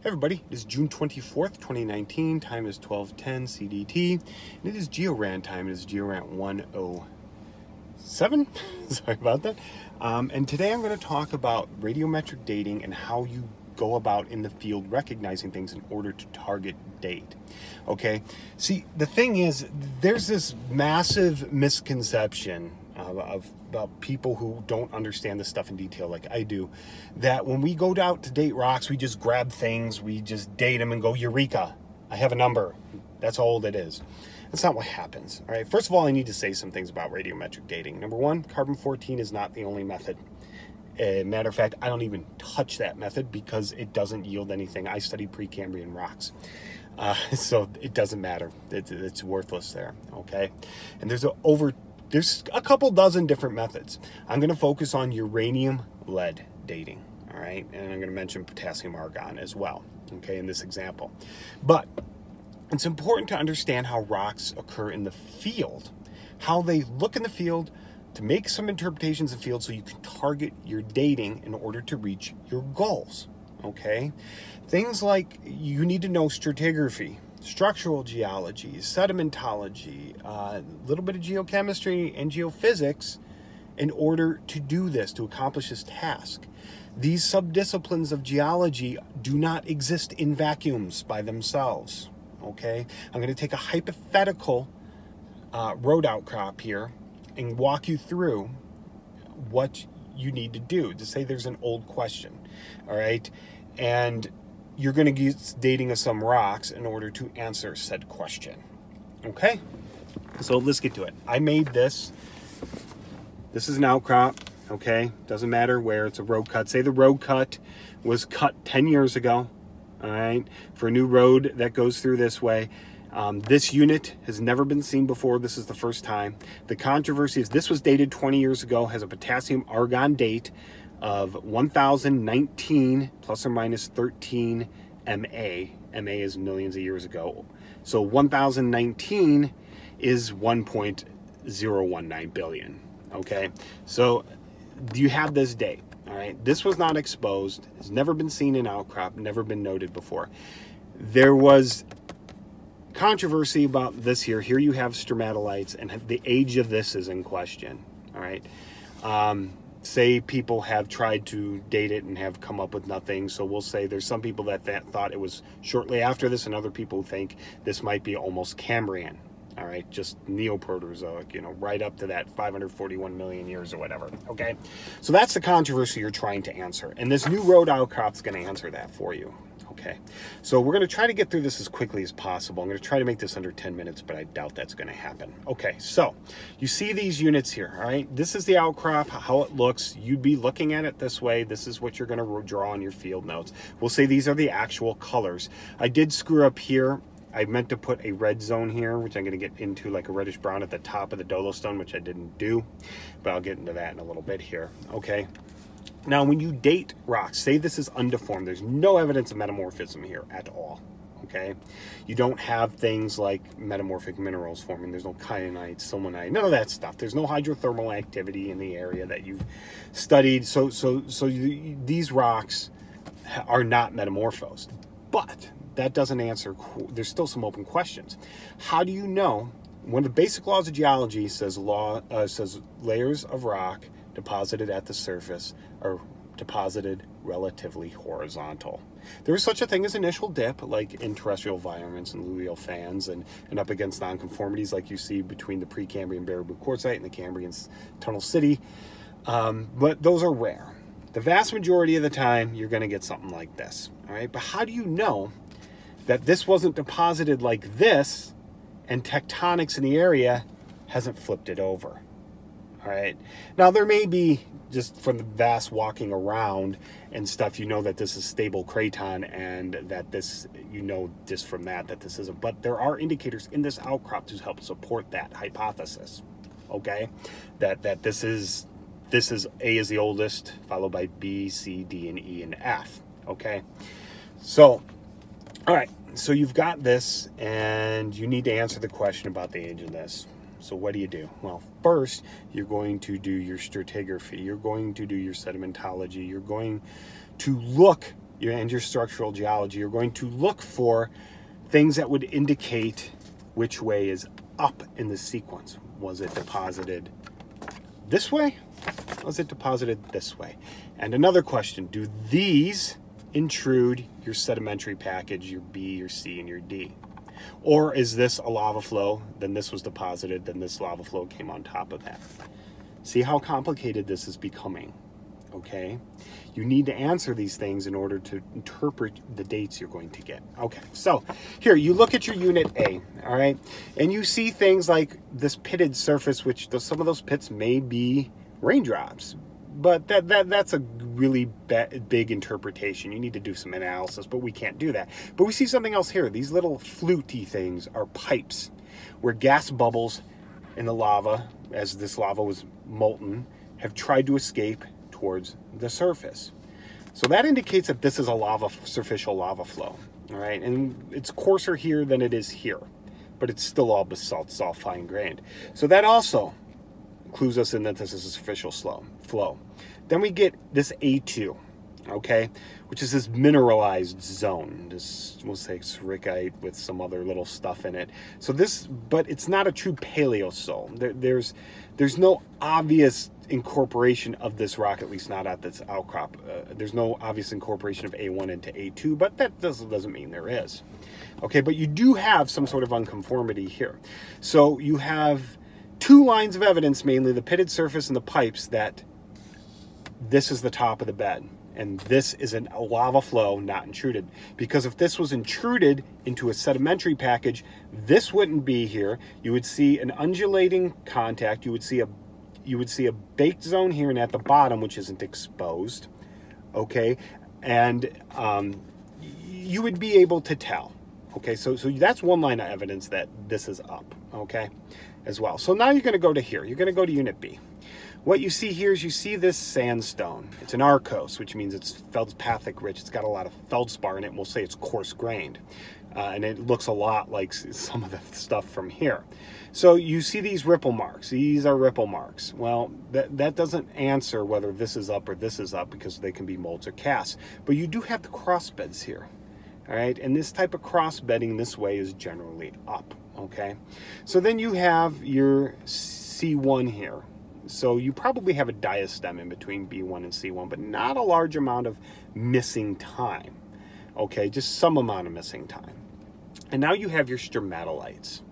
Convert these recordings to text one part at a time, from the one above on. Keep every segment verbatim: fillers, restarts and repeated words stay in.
Hey everybody, it is June twenty-fourth, twenty nineteen, time is twelve ten C D T, and it is GeoRant time. It is GeoRant one oh seven, sorry about that. Um, and today I'm going to talk about radiometric dating and how you go about in the field recognizing things in order to target date. Okay, see, the thing is, there's this massive misconception Of, of, about people who don't understand this stuff in detail like I do, that when we go out to date rocks, we just grab things, we just date them and go, eureka, I have a number. That's how old it is. That's not what happens. All right, first of all, I need to say some things about radiometric dating. Number one, carbon fourteen is not the only method. Uh, matter of fact, I don't even touch that method because it doesn't yield anything. I study Precambrian rocks. Uh, so it doesn't matter. It, it's worthless there, okay? And there's a over There's a couple dozen different methods. I'm going to focus on uranium lead dating, all right? And I'm going to mention potassium argon as well, okay, in this example. But it's important to understand how rocks occur in the field, how they look in the field, to make some interpretations of the field so you can target your dating in order to reach your goals, okay? Things like you need to know stratigraphy, structural geology, sedimentology, a uh, little bit of geochemistry and geophysics in order to do this, to accomplish this task. These subdisciplines of geology do not exist in vacuums by themselves, okay? I'm going to take a hypothetical uh, road outcrop here and walk you through what you need to do. To say there's an old question, all right? And you're going to use dating of some rocks in order to answer said question. Okay, so let's get to it. I made this. This is an outcrop, okay? Doesn't matter where, it's a road cut. Say the road cut was cut ten years ago, all right, for a new road that goes through this way. Um, this unit has never been seen before. This is the first time. The controversy is this was dated twenty years ago, has a potassium argon date of one thousand nineteen plus or minus thirteen M A. M A is millions of years ago. So one thousand nineteen is one point zero one nine billion, okay? So you have this date, all right? This was not exposed, has never been seen in outcrop, never been noted before. There was controversy about this here. Here you have stromatolites, and the age of this is in question, all right? Um, Say people have tried to date it and have come up with nothing. So we'll say there's some people that, that thought it was shortly after this, and other people think this might be almost Cambrian. All right, just Neoproterozoic, you know, right up to that five hundred forty-one million years or whatever, okay? So that's the controversy you're trying to answer. And this new road outcrop's gonna answer that for you, okay? So we're gonna try to get through this as quickly as possible. I'm gonna try to make this under ten minutes, but I doubt that's gonna happen. Okay, so you see these units here, all right? This is the outcrop, how it looks. You'd be looking at it this way. This is what you're gonna draw on your field notes. We'll say these are the actual colors. I did screw up here. I meant to put a red zone here, which I'm going to get into, like a reddish brown at the top of the dolostone, which I didn't do, but I'll get into that in a little bit here. Okay. Now, when you date rocks, say this is undeformed. There's no evidence of metamorphism here at all. Okay. You don't have things like metamorphic minerals forming. There's no kyanite, sillimanite, none of that stuff. There's no hydrothermal activity in the area that you've studied. So, so, so you, these rocks are not metamorphosed, but that doesn't answer, there's still some open questions. How do you know? One of the basic laws of geology says law uh, says layers of rock deposited at the surface are deposited relatively horizontal. There is such a thing as initial dip, like in terrestrial environments and alluvial fans, and, and up against nonconformities like you see between the Precambrian Baraboo quartzite and the Cambrian Tunnel City. Um, but those are rare. The vast majority of the time, you're gonna get something like this, all right? But how do you know that this wasn't deposited like this and tectonics in the area hasn't flipped it over, all right? Now there may be, just from the vast walking around and stuff, you know that this is stable craton and that this, you know just from that, that this isn't, but there are indicators in this outcrop to help support that hypothesis, okay? That, that this is, this is, A is the oldest, followed by B, C, D, and E, and F, okay? So, all right. So you've got this, and you need to answer the question about the age of this. So what do you do? Well, first, you're going to do your stratigraphy. You're going to do your sedimentology. You're going to look your, and your structural geology, you're going to look for things that would indicate which way is up in the sequence. Was it deposited this way? Was it deposited this way? And another question, do these intrude your sedimentary package, your B, your C, and your D? Or is this a lava flow, then this was deposited, then this lava flow came on top of that? See how complicated this is becoming, okay? You need to answer these things in order to interpret the dates you're going to get. Okay, so here, you look at your unit A, all right? And you see things like this pitted surface, which the, some of those pits may be raindrops, but that, that that's a really big interpretation. You need to do some analysis, but we can't do that. But we see something else here. These little flutey things are pipes where gas bubbles in the lava, as this lava was molten, have tried to escape towards the surface. So that indicates that this is a lava, superficial lava flow, all right? And it's coarser here than it is here, but it's still all basalt, it's all fine-grained. So that also clues us in that this is a superficial slow flow. Then we get this A two, okay, which is this mineralized zone. This, we'll say it's ricite with some other little stuff in it. So this, but it's not a true paleosol. There, there's, there's no obvious incorporation of this rock, at least not at this outcrop. Uh, there's no obvious incorporation of A one into A two, but that doesn't, doesn't mean there is. Okay, but you do have some sort of unconformity here. So you have two lines of evidence, mainly the pitted surface and the pipes, that this is the top of the bed and this is an, a lava flow not intruded. Because if this was intruded into a sedimentary package, this wouldn't be here. You would see an undulating contact. You would see a, you would see a baked zone here and at the bottom, which isn't exposed, okay? And um, you would be able to tell, okay? So, so that's one line of evidence that this is up, okay? As well. So now you're going to go to here. You're going to go to unit B. What you see here is you see this sandstone. It's an arkose, which means it's feldspathic rich. It's got a lot of feldspar in it. We'll say it's coarse grained. Uh, and it looks a lot like some of the stuff from here. So you see these ripple marks. These are ripple marks. Well, that, that doesn't answer whether this is up or this is up because they can be molds or casts. But you do have the cross beds here. All right. And this type of cross bedding this way is generally up. Okay, so then you have your C one here. So you probably have a diastem in between B one and C one, but not a large amount of missing time. Okay, just some amount of missing time. And now you have your stromatolites.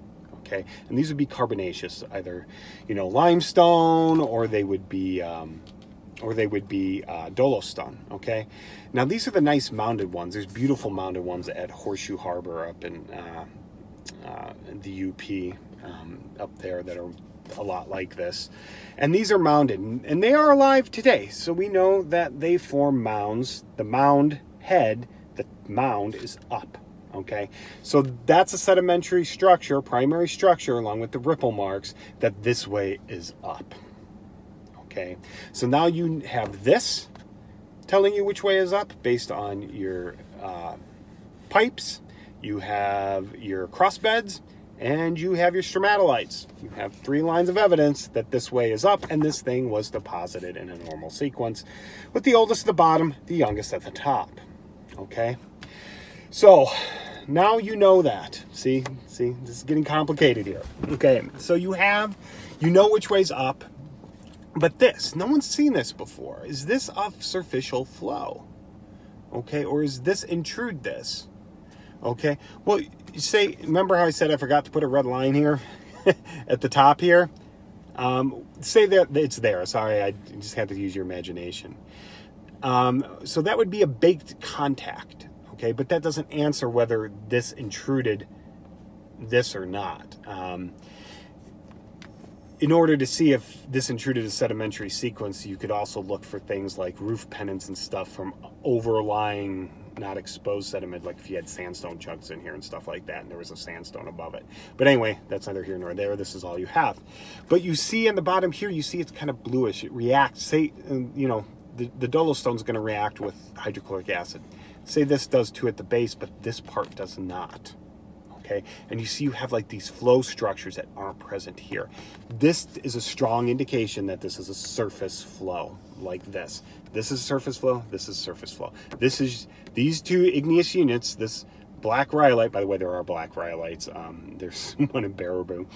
Okay, and these would be carbonaceous, either, you know, limestone, or they would be, um, or they would be uh, dolostone, okay? Now these are the nice mounded ones. There's beautiful mounded ones at Horseshoe Harbor up in, uh, Uh, the U P um, up there that are a lot like this, and these are mounded, and they are alive today, so we know that they form mounds. The mound head, the mound is up, okay? So that's a sedimentary structure, primary structure, along with the ripple marks, that this way is up, okay? So now you have this telling you which way is up based on your uh, pipes. You have your cross beds and you have your stromatolites. You have three lines of evidence that this way is up and this thing was deposited in a normal sequence with the oldest at the bottom, the youngest at the top. Okay. So now you know that. See, see, this is getting complicated here. Okay. So you have, you know which way's up, but this, no one's seen this before. Is this a superficial flow? Okay. Or is this intrude this? Okay, well, you say, remember how I said I forgot to put a red line here at the top here? Um, say that it's there. Sorry, I just had to use your imagination. Um, so that would be a baked contact, okay? But that doesn't answer whether this intruded this or not. Um, in order to see if this intruded a sedimentary sequence, you could also look for things like roof pendants and stuff from overlying not exposed sediment, like if you had sandstone chunks in here and stuff like that, and there was a sandstone above it. But anyway, that's neither here nor there. This is all you have. But you see in the bottom here, you see it's kind of bluish. It reacts, say, you know, the, the dolostone's going to react with hydrochloric acid. Say this does too at the base, but this part does not. okay? And you see you have like these flow structures that aren't present here. This is a strong indication that this is a surface flow, like this. This is surface flow, this is surface flow. This is, these two igneous units, this black rhyolite, by the way, there are black rhyolites. Um, there's one in Baraboo,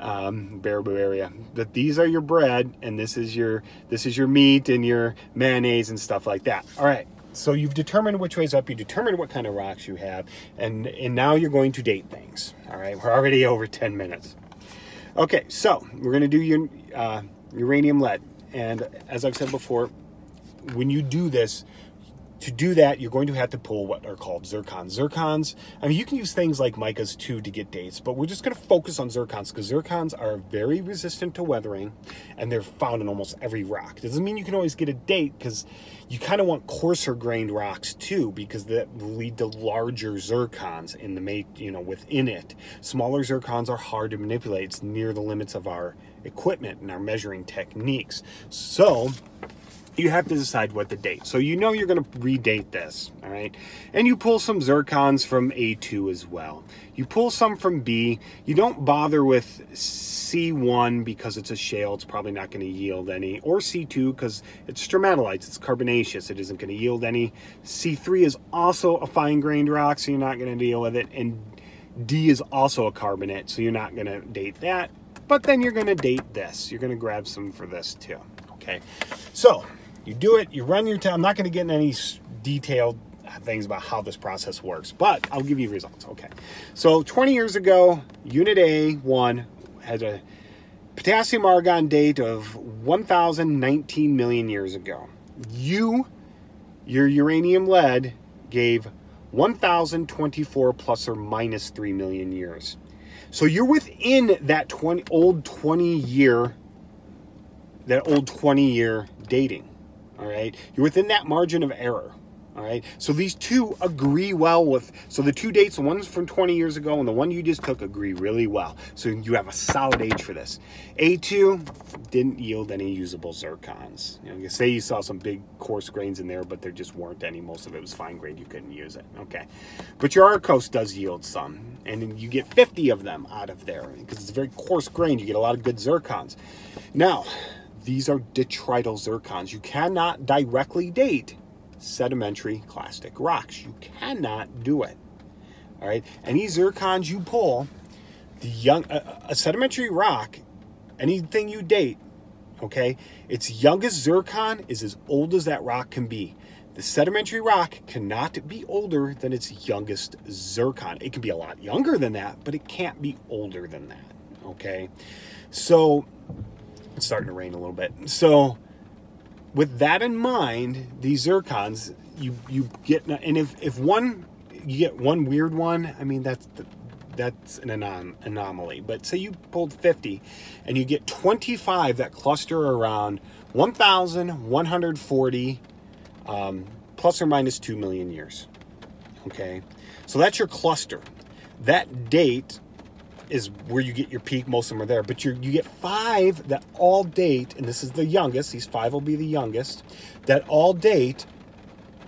um, Baraboo area. But these are your bread, and this is your this is your meat and your mayonnaise and stuff like that. All right. So you've determined which ways up, you determined what kind of rocks you have, and, and now you're going to date things. All right, we're already over ten minutes. Okay, so we're gonna do your uh, uranium lead. And as I've said before, when you do this, to do that, you're going to have to pull what are called zircons. Zircons, I mean, you can use things like micas too to get dates, but we're just gonna focus on zircons because zircons are very resistant to weathering and they're found in almost every rock. Doesn't mean you can always get a date because you kind of want coarser grained rocks too, because that will lead to larger zircons in the mate, you know, within it. Smaller zircons are hard to manipulate. It's near the limits of our equipment and our measuring techniques. So you have to decide what the date. So you know you're going to redate this, all right? And you pull some zircons from A two as well. You pull some from B. You don't bother with C one because it's a shale. It's probably not going to yield any. Or C two because it's stromatolites. It's carbonaceous. It isn't going to yield any. C three is also a fine-grained rock, so you're not going to deal with it. And D is also a carbonate, so you're not going to date that. But then you're going to date this. You're going to grab some for this too, okay? So you do it, you run your time. I'm not going to get into any detailed things about how this process works, but I'll give you results. Okay. So twenty years ago, unit A one had a potassium argon date of one thousand nineteen million years ago. You, your uranium lead, gave one thousand twenty-four plus or minus three million years. So you're within that twenty, old twenty year, that old twenty year dating. All right, you're within that margin of error. All right, so these two agree well with, so the two dates, the one's from twenty years ago and the one you just took, agree really well. So you have a solid age for this. A two didn't yield any usable zircons. You know, you say you saw some big coarse grains in there, but there just weren't any. Most of it was fine grained, you couldn't use it. Okay, but your arkose does yield some, and you get fifty of them out of there because it's very coarse grained. You get a lot of good zircons. Now, these are detrital zircons. You cannot directly date sedimentary clastic rocks. You cannot do it. All right. Any zircons you pull, the young a, a sedimentary rock, anything you date, okay, its youngest zircon is as old as that rock can be. The sedimentary rock cannot be older than its youngest zircon. It can be a lot younger than that, but it can't be older than that. Okay. So it's starting to rain a little bit. So with that in mind, these zircons, you, you get, and if, if one, you get one weird one, I mean, that's, the, that's an anom anomaly. But say you pulled fifty and you get twenty-five that cluster around one thousand one hundred forty um, plus or minus two million years. Okay. So that's your cluster. That date is where you get your peak. Most of them are there, but you you get five that all date, and this is the youngest. These five will be the youngest that all date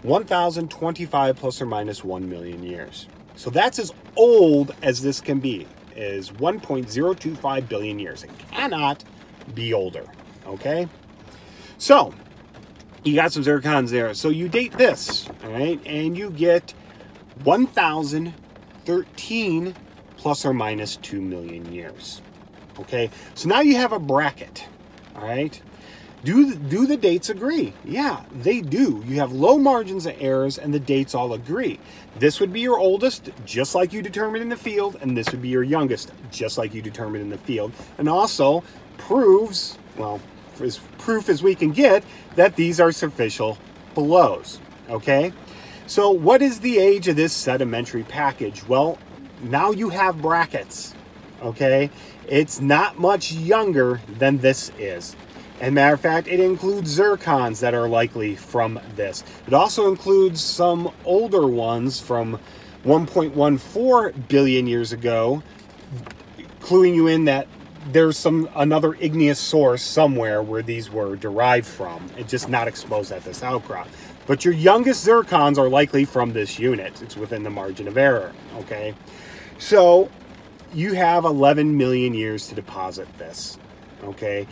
one thousand twenty-five plus or minus one million years. So that's as old as this can be, is one point zero two five billion years. It cannot be older. Okay, so you got some zircons there. So you date this, all right, and you get one thousand thirteen plus or minus two million years. Okay, so now you have a bracket, all right? Do the, do the dates agree? Yeah, they do. You have low margins of errors and the dates all agree. This would be your oldest, just like you determined in the field, and this would be your youngest, just like you determined in the field. And also proves, well, as proof as we can get, that these are superficial flows, okay? So what is the age of this sedimentary package? Well, now you have brackets, okay? It's not much younger than this is. And matter of fact, it includes zircons that are likely from this. It also includes some older ones from one point one four billion years ago, cluing you in that there's some another igneous source somewhere where these were derived from. It's just not exposed at this outcrop. But your youngest zircons are likely from this unit. It's within the margin of error, okay? So you have eleven million years to deposit this, okay?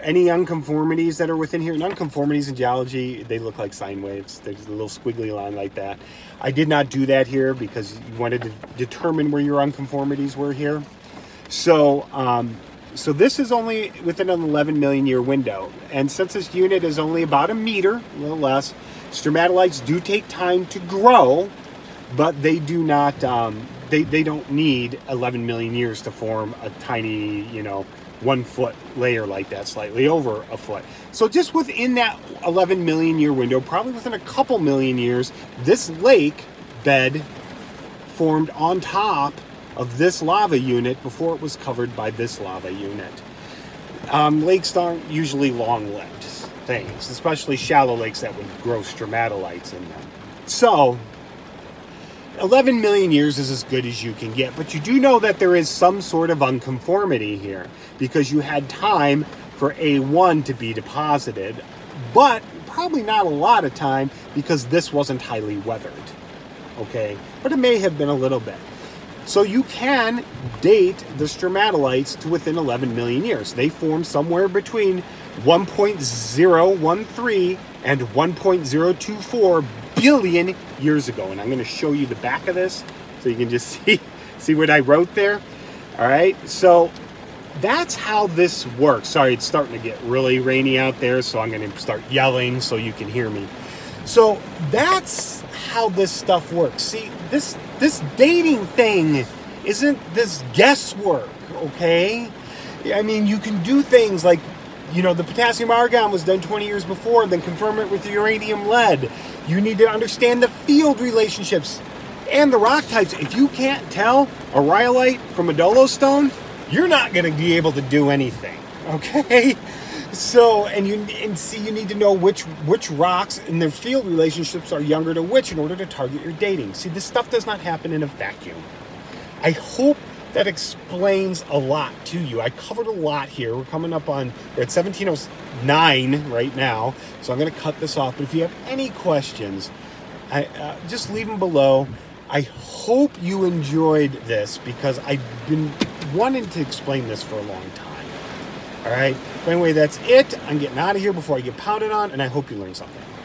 Any nonconformities that are within here, nonconformities in geology, they look like sine waves. There's a little squiggly line like that. I did not do that here because you wanted to determine where your unconformities were here. So, um, so this is only within an eleven million year window. And since this unit is only about a meter, a little less, stromatolites do take time to grow, but they do not, um, they, they don't need eleven million years to form a tiny, you know, one foot layer like that, slightly over a foot. So just within that eleven million year window, probably within a couple million years, this lake bed formed on top of this lava unit before it was covered by this lava unit. Um, lakes aren't usually long-lived things, especially shallow lakes that would grow stromatolites in them. So eleven million years is as good as you can get, but you do know that there is some sort of unconformity here because you had time for A one to be deposited, but probably not a lot of time because this wasn't highly weathered, okay? But it may have been a little bit. So you can date the stromatolites to within eleven million years. They form somewhere between one point zero one three and one point zero two four billion years ago. And I'm going to show you the back of this so you can just see, see what I wrote there. All right. So that's how this works. Sorry, it's starting to get really rainy out there, so I'm going to start yelling so you can hear me. So that's how this stuff works. See, this this dating thing isn't this guesswork, okay? I mean, you can do things like, you know, the potassium argon was done twenty years before, and then confirm it with the uranium lead. You need to understand the field relationships and the rock types. If you can't tell a rhyolite from a dolostone, you're not going to be able to do anything, okay? So, and you and see, you need to know which which rocks and their field relationships are younger to which in order to target your dating. See, this stuff does not happen in a vacuum. I hope that explains a lot to you. I covered a lot here. We're coming up on, we're at seventeen oh nine right now, so I'm going to cut this off. But if you have any questions, I, uh, just leave them below. I hope you enjoyed this because I've been wanting to explain this for a long time. All right. But anyway, that's it. I'm getting out of here before I get pounded on, and I hope you learned something.